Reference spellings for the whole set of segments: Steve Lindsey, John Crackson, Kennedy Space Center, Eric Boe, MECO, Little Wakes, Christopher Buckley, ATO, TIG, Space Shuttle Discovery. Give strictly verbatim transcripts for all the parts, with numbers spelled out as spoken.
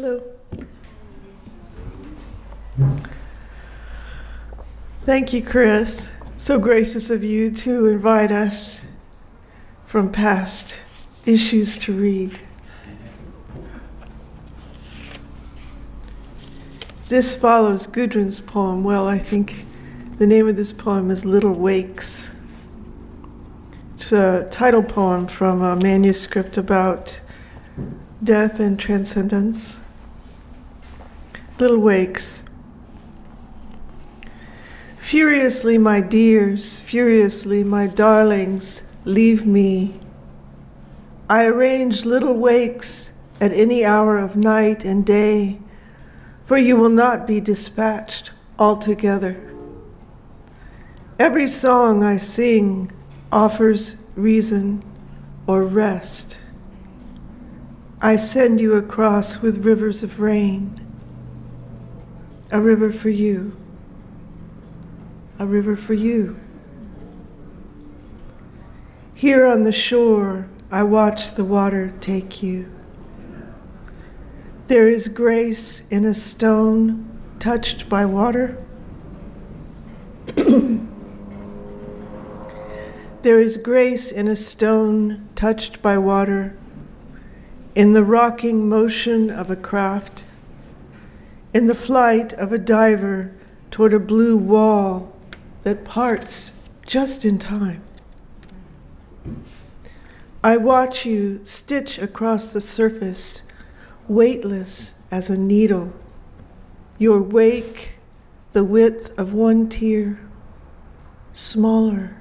Hello. Thank you, Chris. So gracious of you to invite us from past issues to read. This follows Gudrun's poem. Well, I think the name of this poem is Little Wakes. It's a title poem from a manuscript about death and transcendence. Little Wakes. Furiously, my dears, furiously, my darlings, leave me. I arrange little wakes at any hour of night and day, for you will not be dispatched altogether. Every song I sing offers reason or rest. I send you across with rivers of rain, a river for you, a river for you. Here on the shore, I watch the water take you. There is grace in a stone touched by water. There is grace in a stone touched by water, in the rocking motion of a craft, in the flight of a diver toward a blue wall that parts just in time. I watch you stitch across the surface, weightless as a needle, your wake the width of one tear, smaller.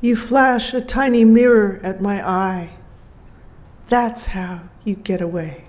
You flash a tiny mirror at my eye. That's how you get away.